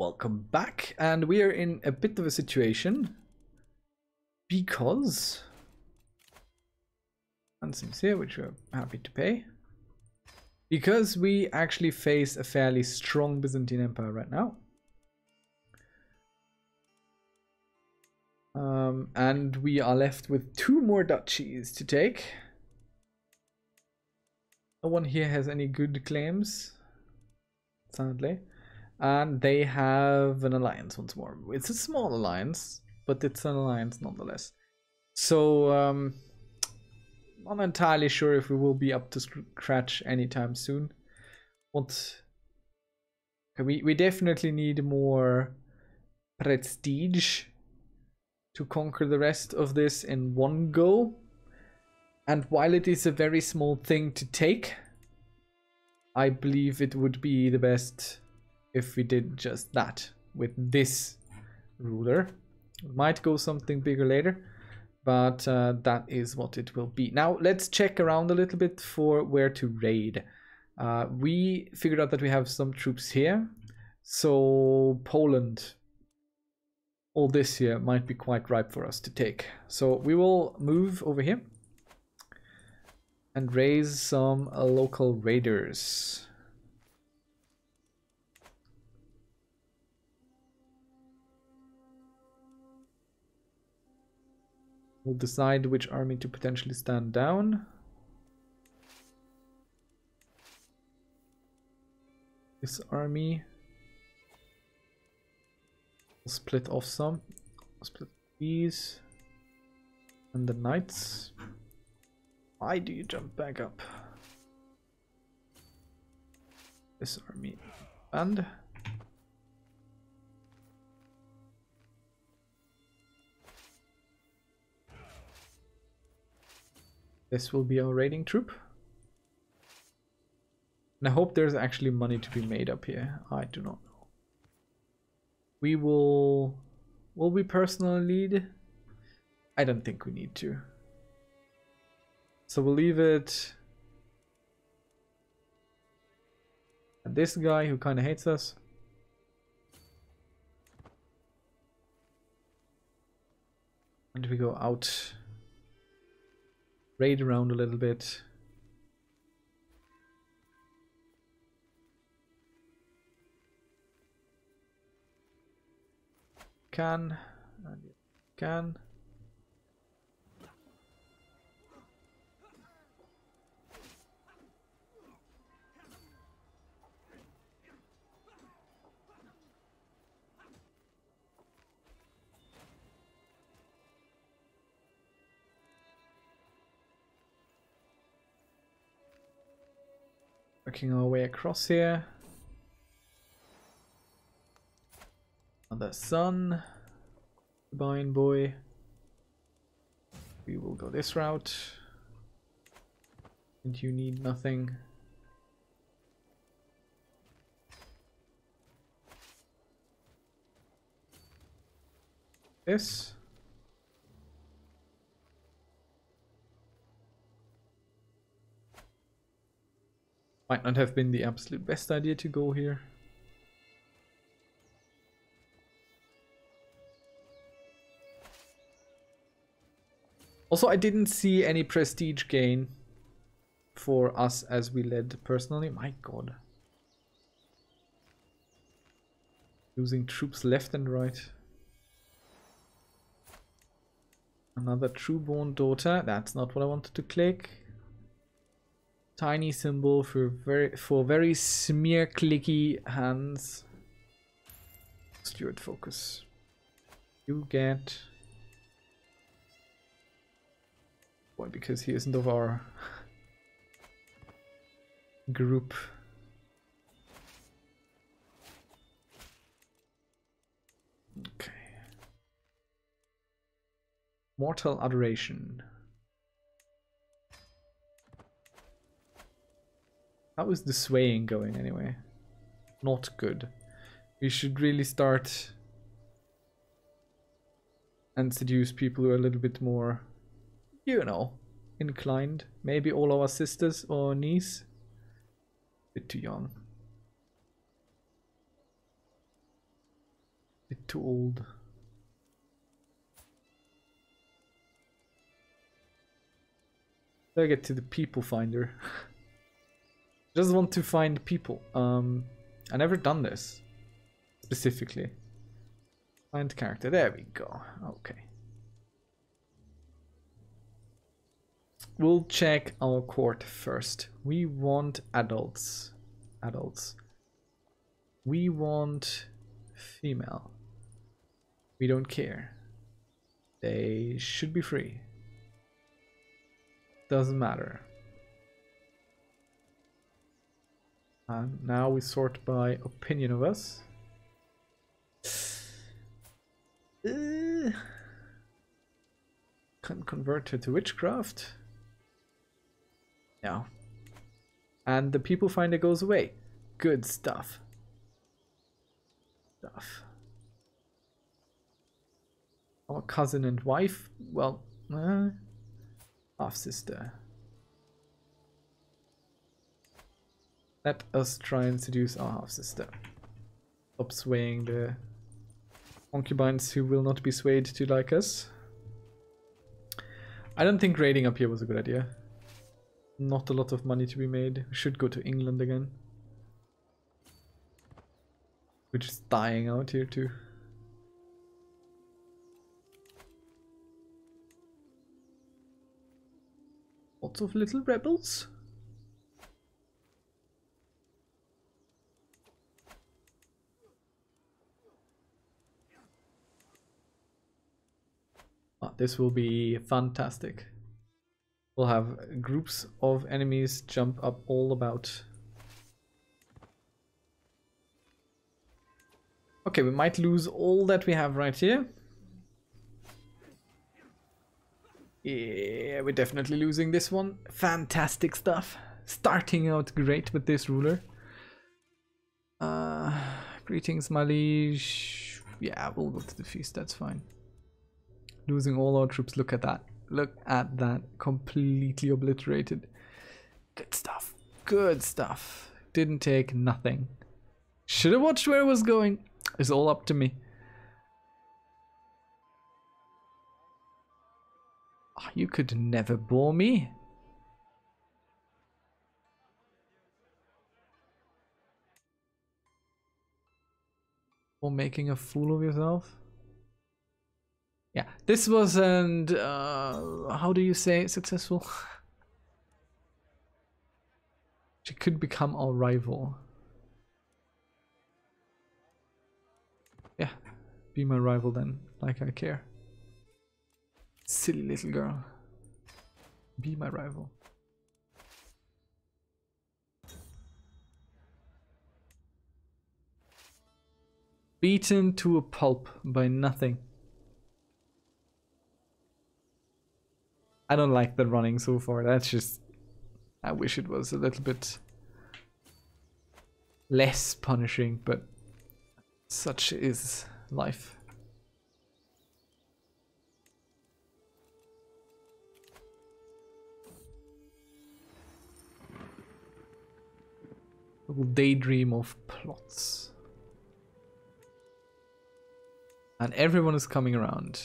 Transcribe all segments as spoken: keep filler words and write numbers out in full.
Welcome back, and we are in a bit of a situation because Ransom's here, which we're happy to pay, because we actually face a fairly strong Byzantine Empire right now. Um, and we are left with two more duchies to take. No one here has any good claims, sadly. And they have an alliance once more. It's a small alliance, but it's an alliance nonetheless. So, um, I'm not entirely sure if we will be up to scratch anytime soon. What? We, we definitely need more prestige to conquer the rest of this in one go. And while it is a very small thing to take, I believe it would be the best if we did just that with this ruler. It might go something bigger later, but uh, that is what it will be. Now let's check around a little bit for where to raid. Uh, we figured out that we have some troops here, so Poland, all this here might be quite ripe for us to take. So we will move over here and raise some uh, local raiders. We'll decide which army to potentially stand down. This army will split off some. We'll split these and the knights. Why do you jump back up? This army and this will be our raiding troop. And I hope there's actually money to be made up here. I do not know. We will... Will we personally lead? I don't think we need to. So we'll leave it... And this guy who kind of hates us. And we go out. Raid around a little bit. Can and can. Working our way across here. Another sun. Bine boy. We will go this route. And you need nothing. This. Might not have been the absolute best idea to go here. Also, I didn't see any prestige gain for us as we led personally. My god. Losing troops left and right. Another true-born daughter. That's not what I wanted to click. Tiny symbol for very for very smear clicky hands. Steward focus. You get boy because he isn't of our group. Okay. Mortal adoration. How is the swaying going anyway? Not good. We should really start and seduce people who are a little bit more, you know, inclined. Maybe all our sisters or niece. Bit too young. too old. I get to the people finder. Just want to find people. Um, I never done this specifically. Find character. There we go. Okay. We'll check our court first. We want adults. Adults. We want female. We don't care. They should be free. Doesn't matter. And now we sort by opinion of us. Uh, can convert her to witchcraft. No. And the people finder goes away. Good stuff. Stuff. Our cousin and wife. Well. Uh, Half-sister. Let us try and seduce our half-sister. Stop swaying the concubines who will not be swayed to like us. I don't think raiding up here was a good idea. Not a lot of money to be made. We should go to England again. We're just dying out here too. Lots of little rebels. Ah, this will be fantastic. We'll have groups of enemies jump up all about. Okay, we might lose all that we have right here. Yeah, we're definitely losing this one. Fantastic stuff. Starting out great with this ruler. Uh, greetings, my liege. Yeah, we'll go to the feast, that's fine. Losing all our troops, look at that. Look at that. Completely obliterated. Good stuff. Good stuff. Didn't take nothing. Should have watched where I was going. It's all up to me. You could never bore me. Or making a fool of yourself. Yeah, this wasn't, uh, how do you say it, successful? She could become our rival. Yeah, be my rival then, like I care. Silly little girl. Be my rival. Beaten to a pulp by nothing. I don't like the running so far. That's just... I wish it was a little bit less punishing, but such is life. Little daydream of plots. And everyone is coming around.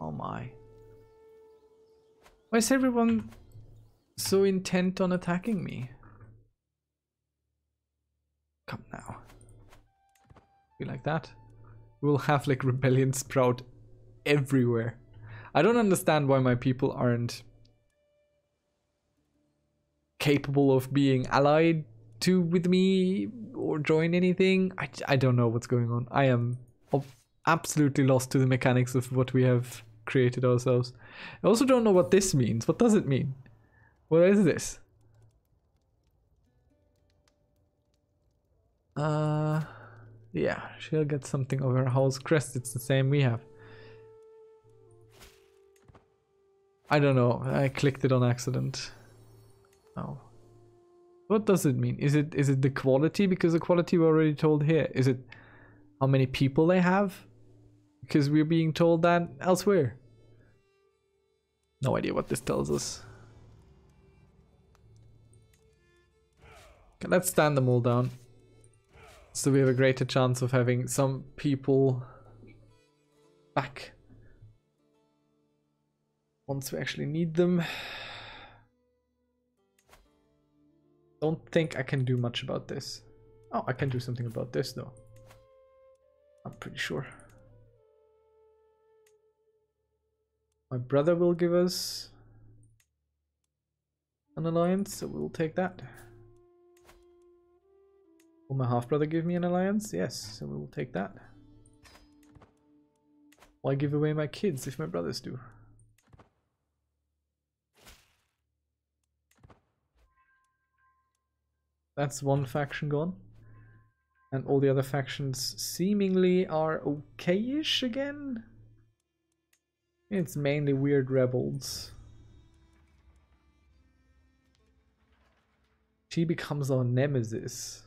Oh my. Why is everyone so intent on attacking me? Come now. Be like that. We'll have like rebellion sprout everywhere. I don't understand why my people aren't capable of being allied to with me or join anything. I, I don't know what's going on. I am absolutely lost to the mechanics of what we have created ourselves. I also don't know what this means. What does it mean? What is this? Uh, yeah, she'll get something of her house crest. It's the same we have. I don't know. I clicked it on accident. What does it mean? Is it is it the quality? Because the quality we're already told here. Is it how many people they have? Because we're being told that elsewhere. No idea what this tells us. Okay, let's stand them all down. So we have a greater chance of having some people back once we actually need them. Don't think I can do much about this. Oh, I can do something about this though. I'm pretty sure. My brother will give us an alliance, so we'll take that. Will my half-brother give me an alliance? Yes, so we'll take that. Why give away my kids if my brothers do? That's one faction gone. And all the other factions seemingly are okay-ish again. It's mainly weird rebels. She becomes our nemesis.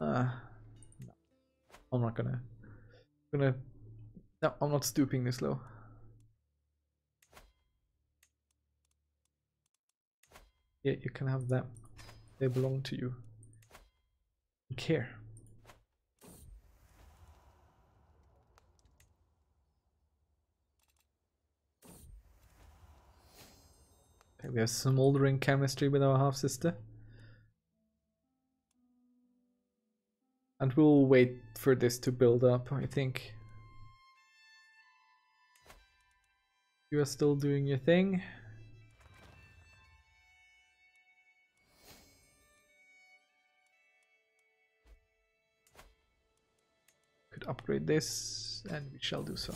Uh, no. I'm not gonna, gonna, no, I'm not stooping this low. Yeah, you can have them. They belong to you. You care. Okay, we have smoldering chemistry with our half-sister. And we'll wait for this to build up, I think. You are still doing your thing. Could upgrade this, and we shall do so.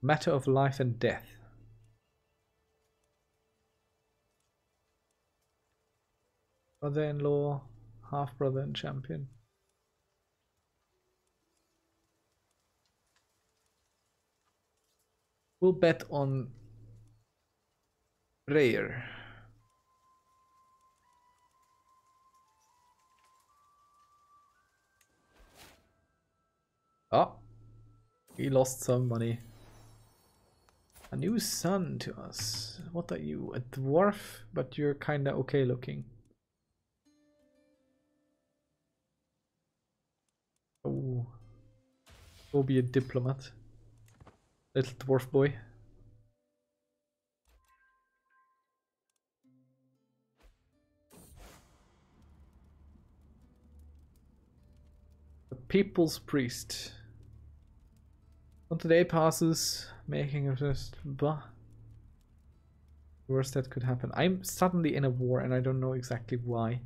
Matter of life and death. Brother-in-law, half-brother and champion. We'll bet on Reyr. Ah, we lost some money. A new son to us. What are you? A dwarf, but you're kinda okay looking. Oh, go be a diplomat, little dwarf boy. The people's priest. When today passes, making of this, bah. The worst that could happen. I'm suddenly in a war and I don't know exactly why.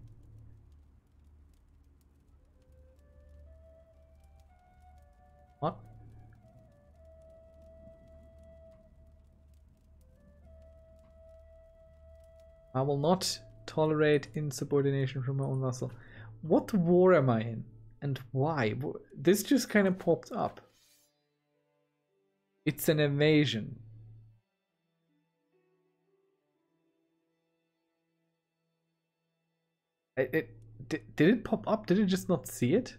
What? I will not tolerate insubordination from my own vassal. What war am I in? And why? This just kind of popped up. It's an invasion. It, it, did, did it pop up? Did it just not see it?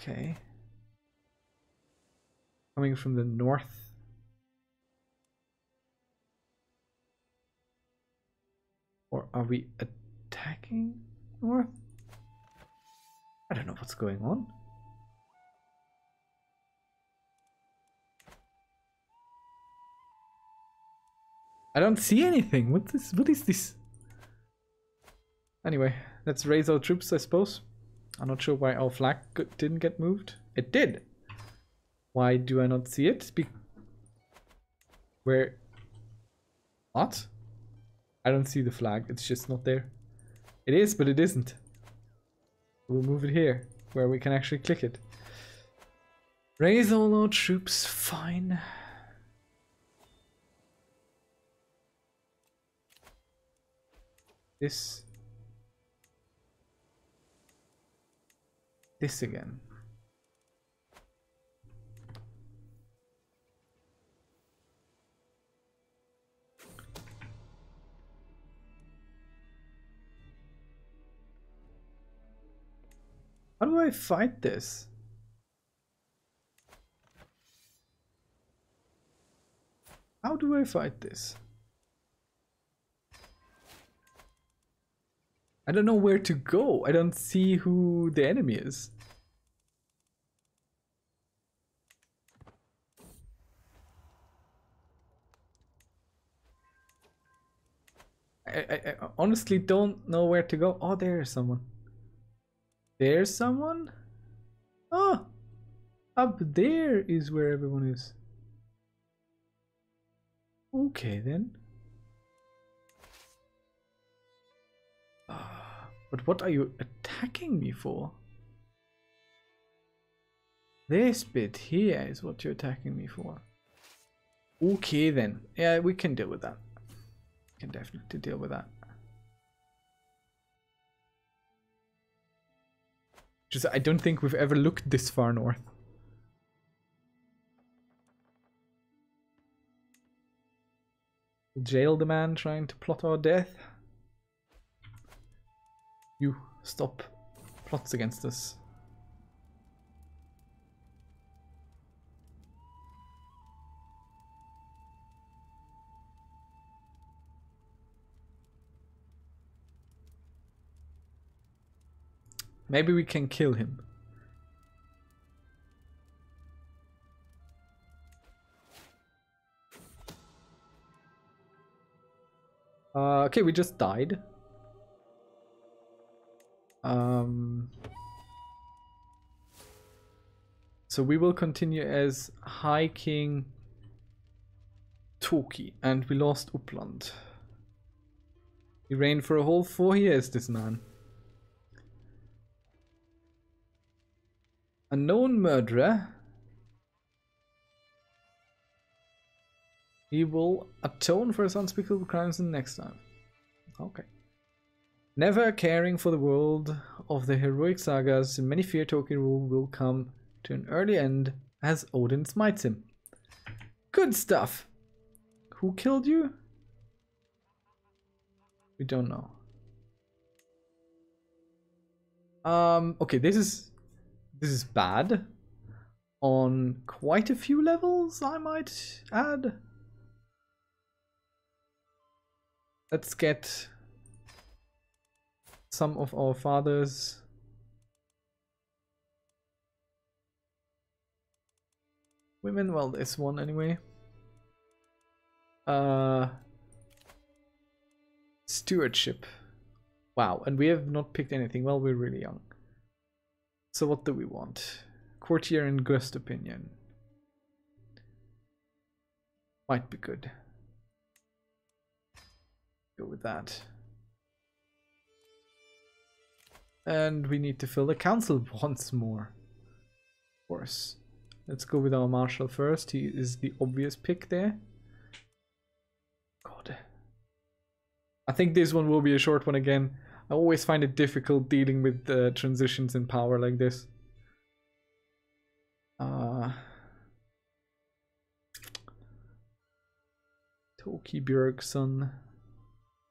Okay. Coming from the north. Or are we attacking north? I don't know what's going on. I don't see anything. What is, what is this? Anyway, let's raise our troops, I suppose. I'm not sure why our flag didn't get moved. It did. Why do I not see it? Be Where? What? I don't see the flag. It's just not there. It is, but it isn't. We'll move it here, where we can actually click it. Raise all our troops. Fine. This... This again. How do I fight this? How do I fight this? I don't know where to go. I don't see who the enemy is. I, I, I honestly don't know where to go. Oh, there's someone. There's someone? Oh! Up there is where everyone is. Okay, then. But what are you attacking me for? This bit here is what you're attacking me for. Okay, then. Yeah, we can deal with that. We can definitely deal with that. Just, I don't think we've ever looked this far north. Jail the man trying to plot our death. You stop plots against us. Maybe we can kill him. Uh, okay, we just died. Um, so we will continue as High King Toki, and we lost Uppland. He reigned for a whole four years, this man. A known murderer. He will atone for his unspeakable crimes in the next time. Okay. Never caring for the world of the heroic sagas, many fear Tokien rule will come to an early end as Odin smites him. Good stuff! Who killed you? We don't know. Um, okay, this is this is bad. On quite a few levels, I might add. Let's get some of our fathers. Women, well, this one anyway. Uh, stewardship. Wow, and we have not picked anything. Well, we're really young. So what do we want? Courtier and guest opinion. Might be good. Go with that. And we need to fill the council once more. Of course. Let's go with our marshal first. He is the obvious pick there. God. I think this one will be a short one again. I always find it difficult dealing with uh, transitions in power like this. Uh, Toki Bjork son.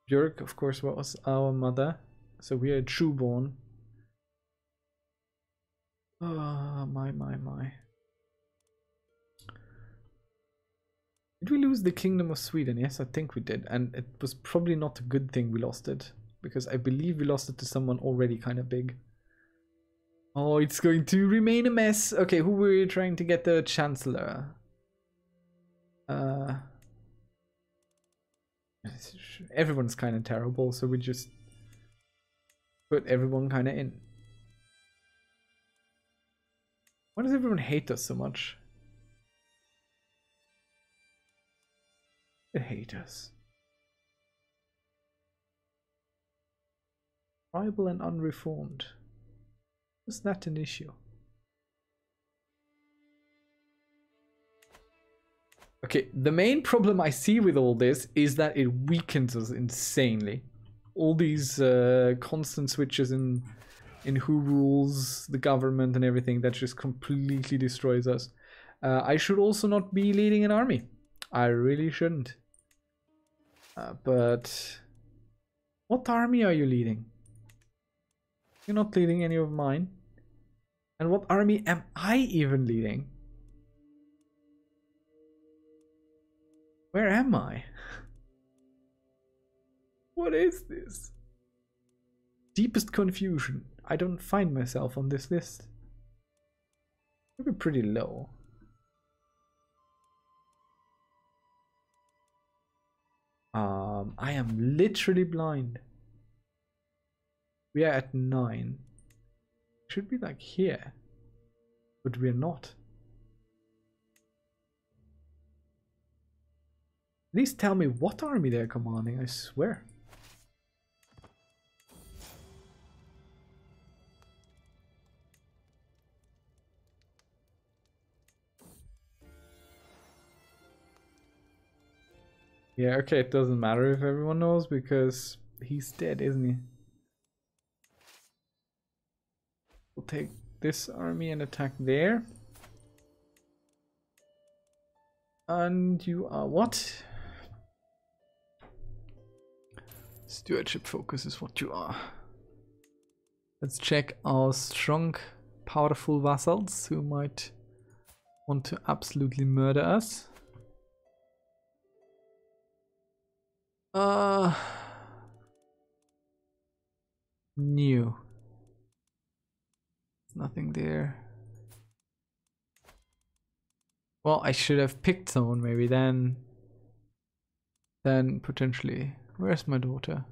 Bjork, of course, was our mother. So we are trueborn. Ah, my, my, my. Did we lose the Kingdom of Sweden? Yes, I think we did. And it was probably not a good thing we lost it. Because I believe we lost it to someone already kind of big. Oh, it's going to remain a mess. Okay, who were you trying to get? The Chancellor? Uh, everyone's kind of terrible, so we just put everyone kind of in. Why does everyone hate us so much? They hate us. Tribal and unreformed. Is that an issue? Okay, the main problem I see with all this is that it weakens us insanely. All these uh, constant switches in in who rules the government and everything, that just completely destroys us. Uh, I should also not be leading an army. I really shouldn't. Uh, but what army are you leading? You're not leading any of mine. And what army am I even leading? Where am I? What is this? Deepest confusion. I don't find myself on this list. We're pretty low. Um, I am literally blind. We are at nine. Should be like here, but we're not. At least tell me what army they're commanding, I swear. Yeah, okay, it doesn't matter if everyone knows because he's dead, isn't he? We'll take this army and attack there. And you are what? Stewardship focus is what you are. Let's check our strong, powerful vassals who might want to absolutely murder us. Uh, new. Nothing there. Well, I should have picked someone maybe then. Then potentially. Where's my daughter?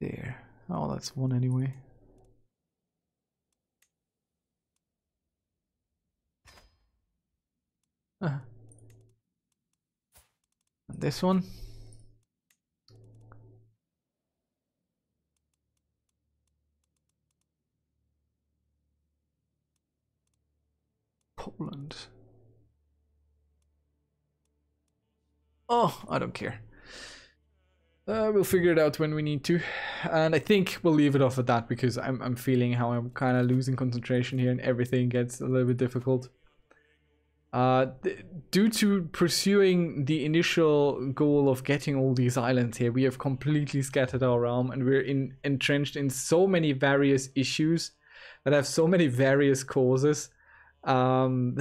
There. Oh, that's one anyway. Ah. And this one. Poland. Oh, I don't care. Uh, we'll figure it out when we need to, and I think we'll leave it off at that because I'm I'm feeling how I'm kind of losing concentration here, and everything gets a little bit difficult. Uh, due to pursuing the initial goal of getting all these islands here, we have completely scattered our realm, and we're in entrenched in so many various issues that have so many various causes. Um,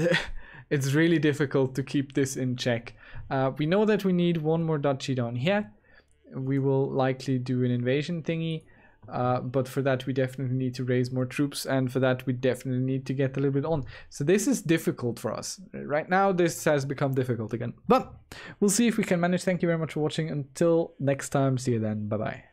it's really difficult to keep this in check. Uh, we know that we need one more duchy down here. We will likely do an invasion thingy, uh, but for that we definitely need to raise more troops, and for that we definitely need to get a little bit on. So this is difficult for us. Right now this has become difficult again, but we'll see if we can manage. Thank you very much for watching. Until next time, see you then. Bye-bye.